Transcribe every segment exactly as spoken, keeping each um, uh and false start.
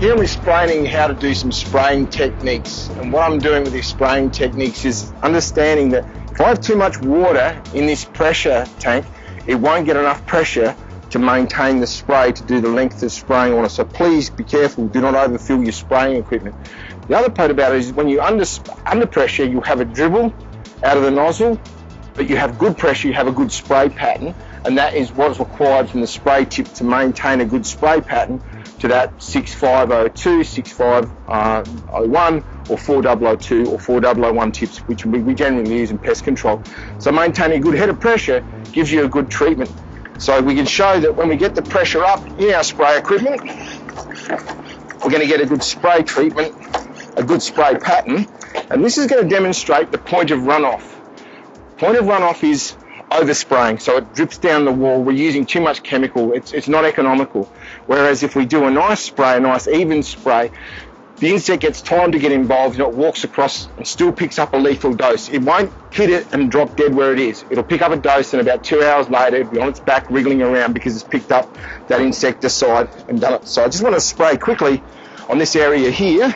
Here we're spraying how to do some spraying techniques, and what I'm doing with these spraying techniques is understanding that if I have too much water in this pressure tank, it won't get enough pressure to maintain the spray to do the length of spraying on it. So please be careful, do not overfill your spraying equipment. The other part about it is when you're under, under pressure, you have a dribble out of the nozzle, but you have good pressure, you have a good spray pattern, and that is what is required from the spray tip to maintain a good spray pattern to that six five oh two, six five oh one or four double oh two or four double oh one tips, which we generally use in pest control. So maintaining a good head of pressure gives you a good treatment. So we can show that when we get the pressure up in our spray equipment, we're going to get a good spray treatment, a good spray pattern, and this is going to demonstrate the point of runoff. Point of runoff is overspraying, so it drips down the wall, we're using too much chemical, it's, it's not economical. Whereas if we do a nice spray, a nice even spray, the insect gets time to get involved and it walks across and still picks up a lethal dose. It won't hit it and drop dead where it is. It'll pick up a dose and about two hours later it'll be on its back wriggling around because it's picked up that insecticide and done it. So I just want to spray quickly on this area here.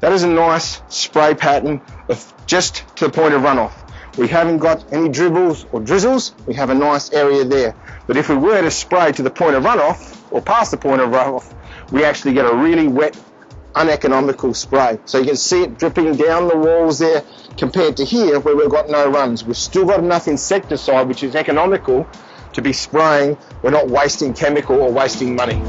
That is a nice spray pattern of just to the point of runoff. We haven't got any dribbles or drizzles, we have a nice area there. But if we were to spray to the point of runoff, or past the point of runoff, we actually get a really wet, uneconomical spray. So you can see it dripping down the walls there, compared to here where we've got no runs. We've still got enough insecticide, which is economical, to be spraying. We're not wasting chemical or wasting money.